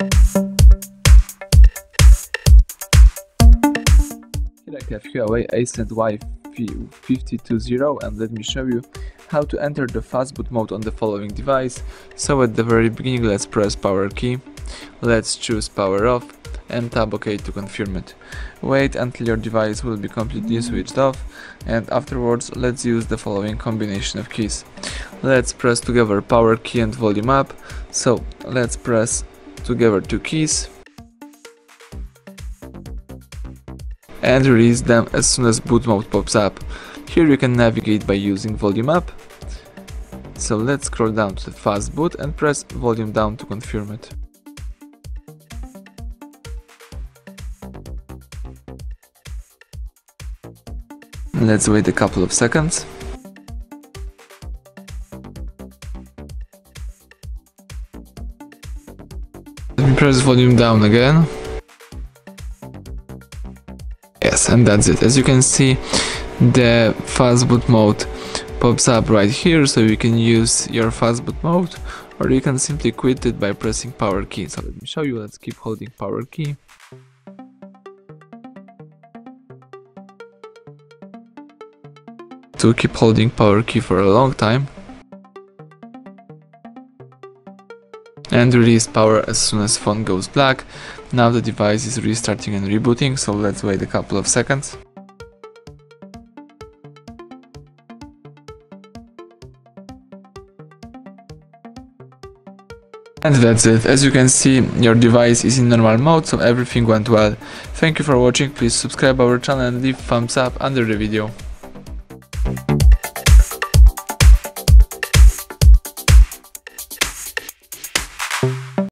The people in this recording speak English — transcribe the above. Here I have Huawei Ascend Y520 and let me show you how to enter the fastboot mode on the following device. So at the very beginning let's press power key, let's choose power off and tap OK to confirm it. Wait until your device will be completely switched off and afterwards let's use the following combination of keys. Let's press together power key and volume up, so let's press together two keys and release them as soon as boot mode pops up. Here you can navigate by using volume up. So let's scroll down to the fast boot and press volume down to confirm it. Let's wait a couple of seconds. Let me press volume down again. Yes, and that's it. As you can see, the fastboot mode pops up right here, so you can use your fastboot mode or you can simply quit it by pressing power key. So let me show you, let's keep holding power key. To keep holding power key for a long time. And release power as soon as phone goes black. Now the device is restarting and rebooting, so let's wait a couple of seconds. And that's it. As you can see, your device is in normal mode, so everything went well. Thank you for watching. Please subscribe our channel and leave thumbs up under the video.